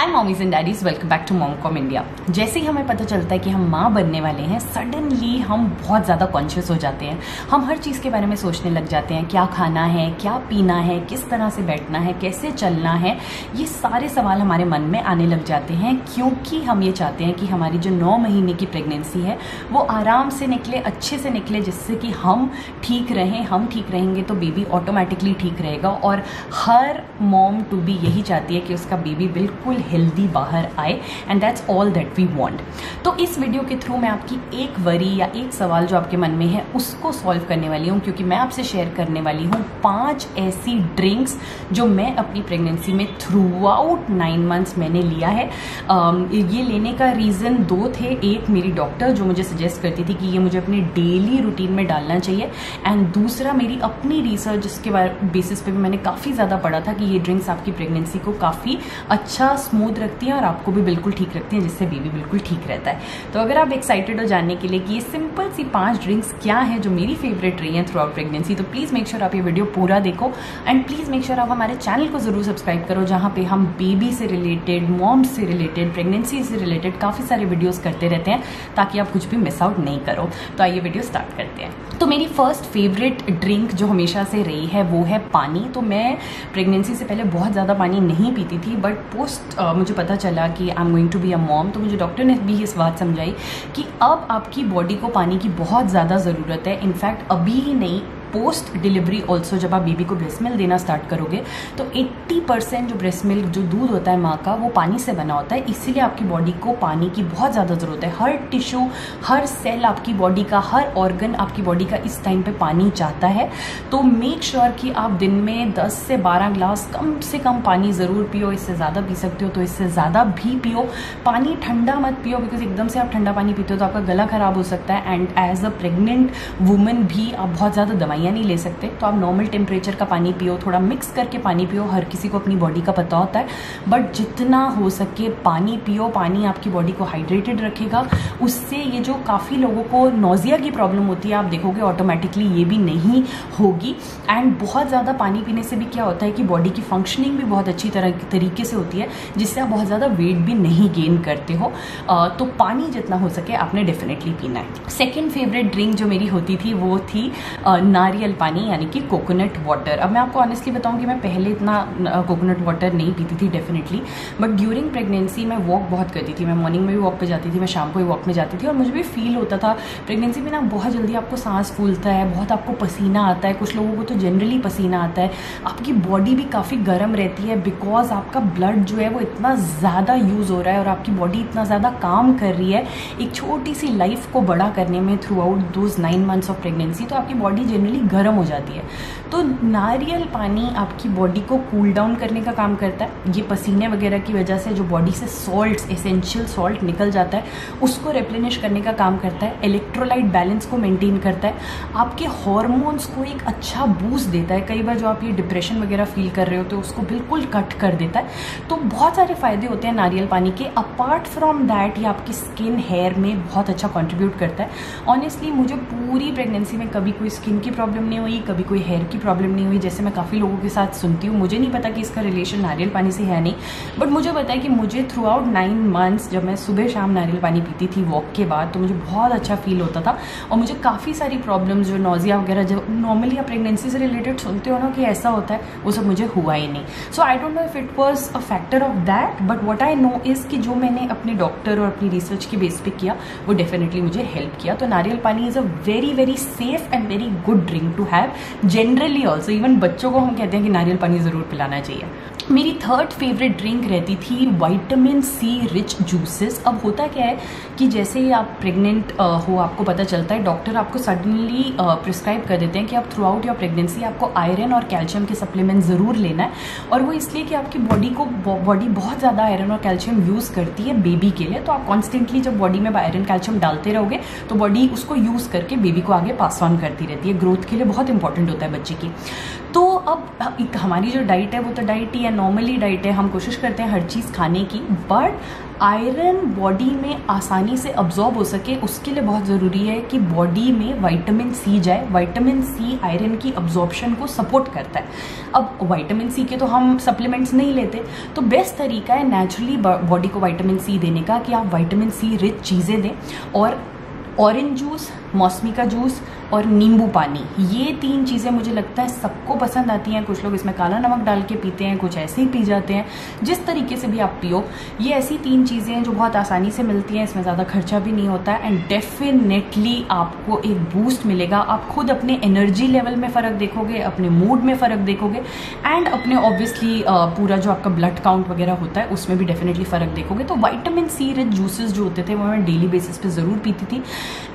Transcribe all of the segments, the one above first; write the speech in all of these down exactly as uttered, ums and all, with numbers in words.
Hi mommies and daddies, welcome back to mom com India. जैसे ही हमें पता चलता है कि हम माँ बनने वाले हैं, सडनली हम बहुत ज़्यादा कॉन्शियस हो जाते हैं। हम हर चीज़ के बारे में सोचने लग जाते हैं, क्या खाना है, क्या पीना है, किस तरह से बैठना है, कैसे चलना है। ये सारे सवाल हमारे मन में आने लग जाते हैं, क्योंकि हम ये चाहते हैं कि हमारी जो नौ महीने की प्रेगनेंसी है वो आराम से निकले, अच्छे से निकले, जिससे कि हम ठीक रहें। हम ठीक रहेंगे तो बेबी ऑटोमेटिकली ठीक रहेगा। और हर मॉम टू बी यही चाहती है कि उसका बेबी बिल्कुल हेल्दी बाहर आए, and that's all that we want. तो इस वीडियो के थ्रू मैं आपकी एक वरी या एक सवाल जो आपके मन में है उसको सॉल्व करने वाली हूँ, क्योंकि मैं आपसे शेयर करने वाली हूँ पांच ऐसी ड्रिंक्स जो मैं अपनी प्रेगनेंसी में थ्रू आउट नाइन मंथ्स मैंने लिया है। ये लेने का रीज़न दो थे। एक, मेरी डॉक्टर जो मुझे सजेस्ट करती थी कि ये मुझे अपने डेली रूटीन में डालना चाहिए, एंड दूसरा मेरी अपनी रिसर्च, जिसके बेसिस पे भी मैंने काफ़ी ज़्यादा पढ़ा था कि ये ड्रिंक्स आपकी प्रेगनेंसी को काफ़ी अच्छा स्मूथ रखती हैं और आपको भी बिल्कुल ठीक रखती हैं, जिससे बेबी बिल्कुल ठीक रहता है। तो अगर आप एक्साइटेड हो जानने के लिए कि ये सिंपल सी पांच ड्रिंक्स क्या हैं जो मेरी फेवरेट रही हैं थ्रू आउट प्रेगनेंसी, तो प्लीज़ मेक श्योर आप ये वीडियो पूरा देखो, एंड प्लीज़ मेक श्योर आप हमारे चैनल को ज़रूर सब्सक्राइब करो, जहाँ पे हम बेबी से रिलेटेड, मॉम से रिलेटेड, प्रेगनेंसी से रिलेटेड काफ़ी सारे वीडियोज़ करते रहते हैं, ताकि आप कुछ भी मिस आउट नहीं करो। तो आइए वीडियो स्टार्ट करते हैं। तो मेरी फर्स्ट फेवरेट ड्रिंक जो हमेशा से रही है वो है पानी। तो मैं प्रेगनेंसी से पहले बहुत ज़्यादा पानी नहीं पीती थी, बट पोस्ट uh, मुझे पता चला कि I am going to be a mom, तो मुझे डॉक्टर ने भी इस बात समझाई कि अब आपकी बॉडी को पानी की बहुत ज़्यादा ज़रूरत है। इनफैक्ट अभी ही नहीं, पोस्ट डिलीवरी ऑल्सो जब आप बेबी को ब्रेस्ट मिल्क देना स्टार्ट करोगे तो अस्सी परसेंट जो ब्रेस्ट मिल्क, जो दूध होता है माँ का, वो पानी से बना होता है। इसीलिए आपकी बॉडी को पानी की बहुत ज़्यादा ज़रूरत है। हर टिश्यू, हर सेल आपकी बॉडी का, हर ऑर्गन आपकी बॉडी का इस टाइम पे पानी चाहता है। तो मेक श्योर sure कि आप दिन में दस से बारह ग्लास कम से कम पानी ज़रूर पियो। इससे ज़्यादा पी सकते हो तो इससे ज़्यादा भी पियो। पानी ठंडा मत पियो, बिकॉज एकदम से आप ठंडा पानी पीते हो तो आपका गला ख़राब हो सकता है, and as a pregnant women भी आप बहुत ज़्यादा दवाई नहीं ले सकते। तो आप नॉर्मल टेम्परेचर का पानी पियो, थोड़ा मिक्स करके पानी पियो। हर किसी को अपनी बॉडी का पता होता है, बट जितना हो सके पानी पियो। पानी आपकी बॉडी को हाइड्रेटेड रखेगा। उससे ये जो काफ़ी लोगों को नोजिया की प्रॉब्लम होती है, आप देखोगे ऑटोमेटिकली ये भी नहीं होगी। एंड बहुत ज़्यादा पानी पीने से भी क्या होता है कि बॉडी की फंक्शनिंग भी बहुत अच्छी तरह तरीके से होती है, जिससे आप बहुत ज़्यादा वेट भी नहीं गेन करते हो। तो पानी जितना हो सके आपने डेफिनेटली पीना है। सेकेंड फेवरेट ड्रिंक जो मेरी होती थी वो थी नारियल नारियल पानी, यानी कि कोकोनट वाटर। अब मैं आपको ऑनेस्टली बताऊं कि मैं पहले इतना कोकोनट वाटर नहीं पीती थी डेफिनेटली, बट ड्यूरिंग प्रेगनेंसी मैं वॉक बहुत करती थी। मैं मॉर्निंग में भी वॉक पे जाती थी, मैं शाम को भी वॉक में जाती थी, और मुझे भी फील होता था प्रेगनेंसी में ना बहुत जल्दी आपको सांस फूलता है, बहुत आपको पसीना आता है। कुछ लोगों को तो जनरली पसीना आता है। आपकी बॉडी भी काफ़ी गर्म रहती है, बिकॉज आपका ब्लड जो है वो इतना ज़्यादा यूज़ हो रहा है और आपकी बॉडी इतना ज़्यादा काम कर रही है एक छोटी सी लाइफ को बड़ा करने में throughout those nine months of pregnancy. तो आपकी बॉडी जनरली गर्म हो जाती है। तो नारियल पानी आपकी बॉडी को कूल डाउन करने का काम करता है। ये पसीने वगैरह की वजह से जो बॉडी से सॉल्ट्स, एसेंशियल सॉल्ट निकल जाता है, उसको रेप्लेनिश करने का काम करता है। इलेक्ट्रोलाइट बैलेंस को मेंटेन करता है। आपके हॉर्मोन्स को एक अच्छा बूस्ट देता है। कई बार जो आप ये डिप्रेशन वगैरह फील कर रहे होते हो उसको बिल्कुल कट कर देता है। तो बहुत सारे फायदे होते हैं नारियल पानी के। अपार्ट फ्रॉम दैट ये आपकी स्किन, हेयर में बहुत अच्छा कॉन्ट्रीब्यूट करता है। ऑनेस्टली मुझे पूरी प्रेगनेंसी में कभी कोई स्किन की प्रॉब्लम नहीं हुई, कभी कोई हेयर की प्रॉब्लम नहीं हुई, जैसे मैं काफ़ी लोगों के साथ सुनती हूँ। मुझे नहीं पता कि इसका रिलेशन नारियल पानी से है नहीं, बट मुझे पता है कि मुझे थ्रू आउट नाइन मंथ्स जब मैं सुबह शाम नारियल पानी पीती थी वॉक के बाद, तो मुझे बहुत अच्छा फील होता था। और मुझे काफ़ी सारी प्रॉब्लम्स जो नोजिया वगैरह जो नॉर्मली आप प्रेगनेंसी से रिलेटेड सुनते हो ना कि ऐसा होता है, वो सब मुझे हुआ ही नहीं। So I don't know if it was a factor of that, but what I know is कि जो मैंने अपने डॉक्टर और अपनी रिसर्च के बेस पे किया वो डेफिनेटली मुझे हेल्प किया। तो नारियल पानी is a very very safe and very good drink to have generally also. Even बच्चों को हम कहते हैं कि नारियल पानी ज़रूर पिलाना चाहिए। मेरी थर्ड फेवरेट ड्रिंक रहती थी वाइटामिन सी रिच जूसेस। अब होता क्या है कि जैसे ही आप प्रेग्नेंट हो आपको पता चलता है, डॉक्टर आपको सडनली प्रिस्क्राइब कर देते हैं कि आप थ्रू आउट योर प्रेगनेंसी आपको आयरन और कैल्शियम के सप्लीमेंट ज़रूर लेना है। और वो इसलिए कि आपकी बॉडी को बॉडी बहुत ज़्यादा आयरन और कैल्शियम यूज़ करती है बेबी के लिए। तो आप कॉन्स्टेंटली जब बॉडी में आयरन कैल्शियम डालते रहोगे तो बॉडी उसको यूज़ करके बेबी को आगे पास ऑन करती रहती है। ग्रोथ के लिए बहुत इंपॉर्टेंट होता है बच्चे की। तो अब हमारी जो डाइट है वो तो डाइट ही है, नॉर्मली डाइट है, हम कोशिश करते हैं हर चीज़ खाने की, बट आयरन बॉडी में आसानी से अब्जॉर्ब हो सके उसके लिए बहुत ज़रूरी है कि बॉडी में विटामिन सी जाए। विटामिन सी आयरन की अब्जॉर्प्शन को सपोर्ट करता है। अब विटामिन सी के तो हम सप्लीमेंट्स नहीं लेते, तो बेस्ट तरीका है नेचुरली बॉडी को विटामिन सी देने का कि आप विटामिन सी रिच चीज़ें दें, और ऑरेंज जूस, मौसमी का जूस और नींबू पानी, ये तीन चीज़ें मुझे लगता है सबको पसंद आती हैं। कुछ लोग इसमें काला नमक डाल के पीते हैं, कुछ ऐसे ही पी जाते हैं, जिस तरीके से भी आप पियो, ये ऐसी तीन चीज़ें हैं जो बहुत आसानी से मिलती हैं, इसमें ज़्यादा खर्चा भी नहीं होता है, एंड डेफिनेटली आपको एक बूस्ट मिलेगा। आप खुद अपने एनर्जी लेवल में फ़र्क देखोगे, अपने मूड में फ़र्क देखोगे, एंड अपने ऑब्वियसली पूरा जो आपका ब्लड काउंट वगैरह होता है उसमें भी डेफिनेटली फ़र्क देखोगे। तो विटामिन सी रिच जूसेस जो होते थे वो मैं डेली बेसिस पर ज़रूर पीती थी,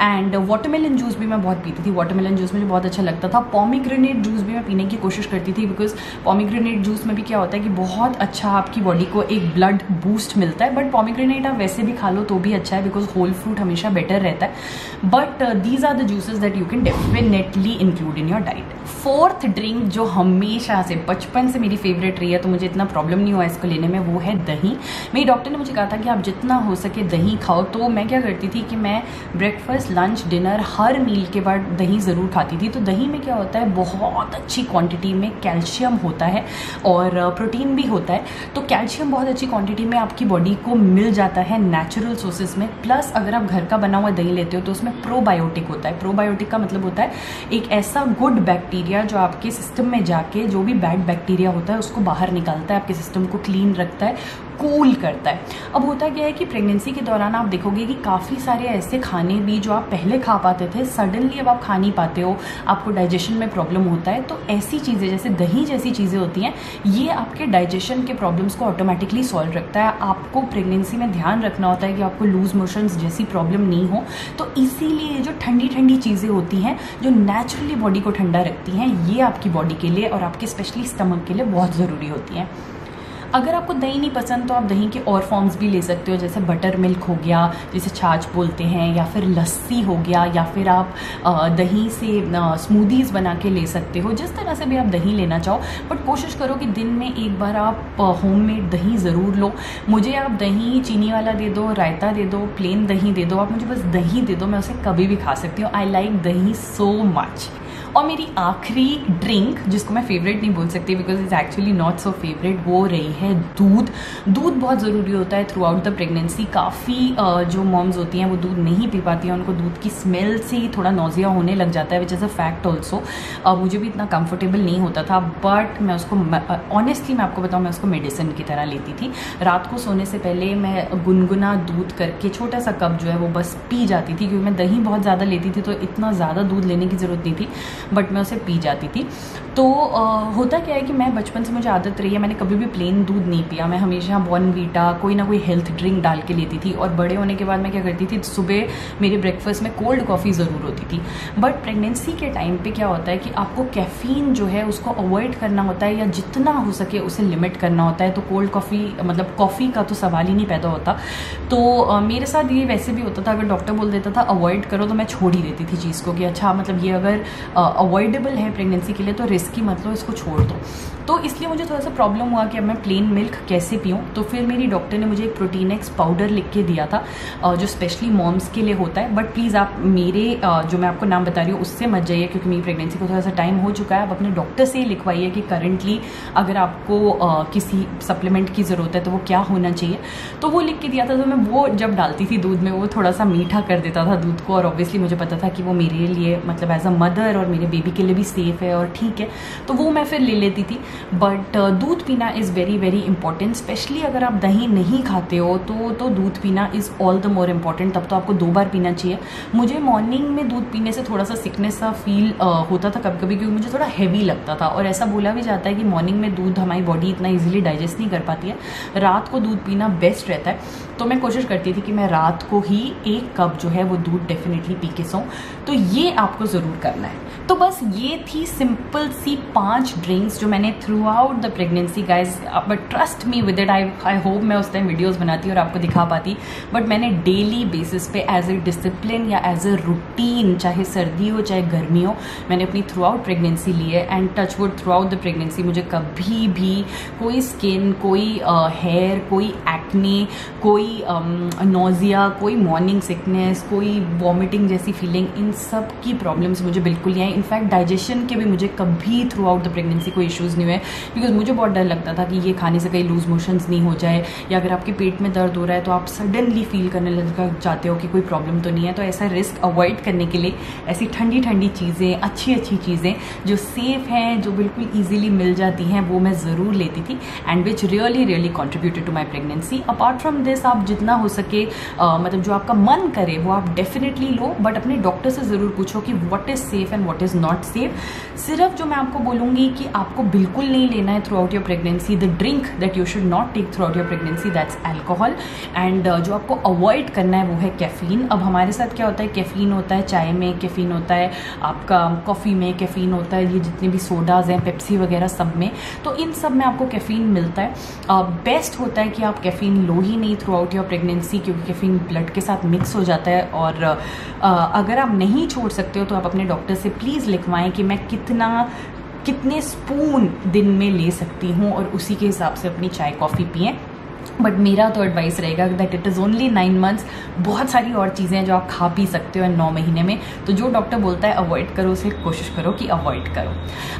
एंड वाटरमेलन जूस भी मैं बहुत पीती थी, वाटरमेलन जूस मुझे बहुत अच्छा लगता था। पॉमीग्रेनेट जूस भी मैं पीने की कोशिश करती थी, बिकॉज पॉमीग्रेनेट जूस में भी क्या होता है कि बहुत अच्छा आपकी बॉडी को एक ब्लड बूस्ट मिलता है, बट पॉमीग्रेनेट आप वैसे भी खा लो तो भी अच्छा है, बिकॉज होल फ्रूट हमेशा बेटर रहता है। But these are the juices that you can definitely include in your diet. Fourth drink जो हमेशा से बचपन से मेरी फेवरेट रही है, तो मुझे इतना प्रॉब्लम नहीं हुआ इसको लेने में, वो है दही। मेरी डॉक्टर ने मुझे कहा था कि आप जितना हो सके दही खाओ, तो मैं क्या करती थी कि मैं ब्रेकफास्ट, लंच, डिनर, हर मील के बाद दही ज़रूर खाती थी। तो दही में क्या होता है, बहुत अच्छी क्वांटिटी में कैल्शियम होता है और प्रोटीन भी होता है, तो कैल्शियम बहुत अच्छी क्वांटिटी में आपकी बॉडी को मिल जाता है नेचुरल सोर्सेज में। प्लस अगर आप घर का बना हुआ दही लेते हो तो उसमें प्रोबायोटिक होता है। प्रोबायोटिक का मतलब होता है एक ऐसा गुड बैक्टीरिया जो आपके सिस्टम में जाके जो भी बैड बैक्टीरिया होता है उसको बाहर निकालता है, आपके सिस्टम को क्लीन रखता है, कूल करता है। अब होता क्या है कि प्रेगनेंसी के दौरान आप देखोगे कि काफ़ी सारे ऐसे खाने भी जो आप पहले खा पाते थे सडनली अब आप खा नहीं पाते हो, आपको डाइजेशन में प्रॉब्लम होता है। तो ऐसी चीज़ें जैसे दही जैसी चीज़ें होती हैं, ये आपके डाइजेशन के प्रॉब्लम्स को ऑटोमेटिकली सॉल्व रखता है। आपको प्रेगनेंसी में ध्यान रखना होता है कि आपको लूज मोशंस जैसी प्रॉब्लम नहीं हो, तो इसीलिए जो ठंडी ठंडी चीज़ें होती हैं जो नेचुरली बॉडी को ठंडा रखती हैं, ये आपकी बॉडी के लिए और आपके स्पेशली स्टमक के लिए बहुत ज़रूरी होती हैं। अगर आपको दही नहीं पसंद तो आप दही के और फॉर्म्स भी ले सकते हो, जैसे बटर मिल्क हो गया जिसे छाछ बोलते हैं, या फिर लस्सी हो गया, या फिर आप दही से स्मूदीज़ बना के ले सकते हो, जिस तरह से भी आप दही लेना चाहो। बट कोशिश करो कि दिन में एक बार आप होममेड दही ज़रूर लो। मुझे आप दही चीनी वाला दे दो, रायता दे दो, प्लेन दही दे दो, आप मुझे बस दही दे दो, मैं उसे कभी भी खा सकती हूँ। आई लाइक दही सो मच। और मेरी आखिरी ड्रिंक जिसको मैं फेवरेट नहीं बोल सकती because it's actually not so favourite, वो रही है दूध। दूध बहुत ज़रूरी होता है थ्रू आउट द प्रेगनेंसी। काफ़ी जो मॉम्स होती हैं वो दूध नहीं पी पाती हैं, उनको दूध की स्मेल से ही थोड़ा नोजिया होने लग जाता है, which is a fact also. मुझे भी इतना कंफर्टेबल नहीं होता था, बट मैं उसको ऑनेस्टली मैं आपको बताऊँ, मैं उसको मेडिसिन की तरह लेती थी। रात को सोने से पहले मैं गुनगुना दूध करके छोटा सा कप जो है वो बस पी जाती थी, क्योंकि मैं दही बहुत ज़्यादा लेती थी तो इतना ज़्यादा दूध लेने की ज़रूरत नहीं थी, बट मैं उसे पी जाती थी। तो आ, होता क्या है कि मैं बचपन से मुझे आदत रही है, मैंने कभी भी प्लेन दूध नहीं पिया, मैं हमेशा बॉर्नवीटा कोई ना कोई हेल्थ ड्रिंक डाल के लेती थी। और बड़े होने के बाद मैं क्या करती थी, सुबह मेरे ब्रेकफास्ट में कोल्ड कॉफ़ी ज़रूर होती थी। बट प्रेगनेंसी के टाइम पे क्या होता है कि आपको कैफ़ीन जो है उसको अवॉइड करना होता है, या जितना हो सके उसे लिमिट करना होता है। तो कोल्ड कॉफ़ी मतलब कॉफ़ी का तो सवाल ही नहीं पैदा होता। तो आ, मेरे साथ ये वैसे भी होता था, अगर डॉक्टर बोल देता था अवॉइड करो तो मैं छोड़ ही देती थी चीज़ को कि अच्छा मतलब ये अगर अवॉइडेबल uh, है प्रेगनेंसी के लिए तो रिस्की मतलब इसको छोड़ दो। तो इसलिए मुझे थोड़ा सा प्रॉब्लम हुआ कि अब मैं प्लेन मिल्क कैसे पीऊँ। तो फिर मेरी डॉक्टर ने मुझे एक प्रोटीनेक्स पाउडर लिख के दिया था uh, जो स्पेशली मॉम्स के लिए होता है। बट प्लीज़ आप मेरे uh, जो मैं आपको नाम बता रही हूँ उससे मत जाइए, क्योंकि मेरी प्रेगनेंसी को थोड़ा सा टाइम हो चुका है। आप अपने डॉक्टर से लिखवाइए कि करंटली अगर आपको uh, किसी सप्लीमेंट की ज़रूरत है तो वो क्या होना चाहिए। तो वो लिख के दिया था, तो मैं वो जब डालती थी दूध में वो थोड़ा सा मीठा कर देता था दूध को, और ऑब्वियसली मुझे पता था कि वो मेरे लिए मतलब एज अ मदर और मेरे बेबी के लिए भी सेफ है और ठीक है, तो वो मैं फिर ले लेती थी। बट दूध पीना is very very important, specially अगर आप दही नहीं खाते हो तो तो दूध पीना is all the more important. तब तो आपको दो बार पीना चाहिए। मुझे मॉर्निंग में दूध पीने से थोड़ा सा सिकनेस सा फील uh, होता था कभी कभी, क्योंकि मुझे थोड़ा हैवी लगता था। और ऐसा बोला भी जाता है कि मॉर्निंग में दूध हमारी बॉडी इतना ईजिली डाइजेस्ट नहीं कर पाती है, रात को दूध पीना बेस्ट रहता है। तो मैं कोशिश करती थी कि मैं रात को ही एक कप जो है वो दूध डेफिनेटली पी के सोऊं। तो ये आपको ज़रूर करना है। तो बस ये थी सिंपल ऐसी पांच ड्रिंक्स जो मैंने throughout the pregnancy guys, but trust me with it, I I hope मैं उस टाइम वीडियोस बनाती और आपको दिखा पाती, बट मैंने डेली बेसिस पे एज ए डिसिप्लिन या एज ए रूटीन, चाहे सर्दी हो चाहे गर्मी हो, मैंने अपनी थ्रू आउट प्रेगनेंसी ली है। And touch wood throughout the pregnancy मुझे कभी भी कोई स्किन, कोई हेयर, कोई एक्ने, कोई नोजिया, कोई मॉर्निंग सिकनेस, कोई वॉमिटिंग जैसी फीलिंग, इन सब की प्रॉब्लम्स मुझे बिल्कुल नहीं आई। इनफैक्ट डाइजेशन के भी मुझे कभी थ्रू आउट द प्रेगनेंसी कोई इश्यूज़ नहीं हुए, बिकॉज मुझे बहुत डर लगता था कि ये खाने से कहीं लूज मोशंस नहीं हो जाए, या अगर आपके पेट में दर्द हो रहा है तो आप सडनली फील करने लग जाते हो कि कोई प्रॉब्लम तो नहीं है। तो ऐसा रिस्क अवॉइड करने के लिए ऐसी ठंडी ठंडी चीज़ें, अच्छी अच्छी चीज़ें जो सेफ हैं, जो बिल्कुल ईजिली मिल जाती हैं, वो मैं ज़रूर लेती थी, and which really really contributed to my pregnancy. Apart from this, आप जितना हो सके uh, मतलब जो आपका मन करे वो आप डेफिनेटली लो, बट अपने डॉक्टर से ज़रूर पूछो कि what is safe and what is not safe. सिर्फ जो मैं आपको बोलूँगी कि आपको बिल्कुल नहीं लेना है throughout your pregnancy, the drink that you should not take throughout your pregnancy, that's alcohol. And जो आपको अवॉइड करना है वो है कैफीन। अब हमारे साथ क्या होता है, कैफीन होता है चाय में, कैफीन होता है आपका कॉफ़ी में, कैफीन होता है ये जितने भी सोडाज हैं, पेप्सी वगैरह सब में, तो इन सब में आपको कैफीन मिलता है। बेस्ट uh, होता है कि आप कैफीन लो ही नहीं थ्रू आउट योर प्रेगनेंसी, क्योंकि कैफीन ब्लड के साथ मिक्स हो जाता है। और uh, अगर आप नहीं छोड़ सकते हो तो आप अपने डॉक्टर से प्लीज़ लिखवाएं कि मैं कितना कितने स्पून दिन में ले सकती हूँ, और उसी के हिसाब से अपनी चाय कॉफ़ी पिएं। बट मेरा तो एडवाइस रहेगा that it is only nine months, बहुत सारी और चीज़ें हैं जो आप खा पी सकते हो नौ महीने में, तो जो डॉक्टर बोलता है अवॉइड करो उसे कोशिश करो कि अवॉइड करो।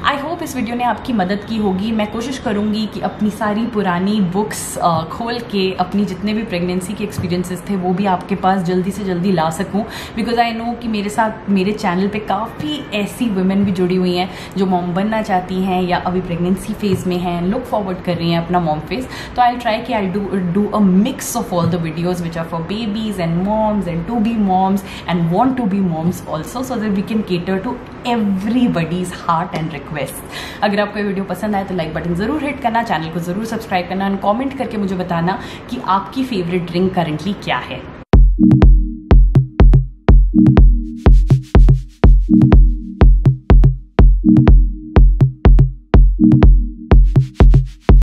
आई होप इस वीडियो ने आपकी मदद की होगी। मैं कोशिश करूँगी कि अपनी सारी पुरानी बुक्स खोल के अपनी जितने भी प्रेगनेंसी के एक्सपीरियंसेस थे वो भी आपके पास जल्दी से जल्दी ला सकूँ, बिकॉज आई नो कि मेरे साथ मेरे चैनल पर काफ़ी ऐसी वुमेन भी जुड़ी हुई हैं जो मॉम बनना चाहती हैं या अभी प्रेगनेंसी फेज़ में हैं, लुक फॉरवर्ड कर रही हैं अपना मॉम फेज। तो आई ट्राई कि आई Do, do a mix of all the videos which are for babies and moms and to be moms and want to be moms also, so that we can cater to everybody's heart and request। अगर आपको ये video पसंद आए तो like button ज़रूर hit करना, channel को ज़रूर सब्सक्राइब करना, एंड कमेंट करके मुझे बताना कि आपकी फेवरेट ड्रिंक करंटली क्या है।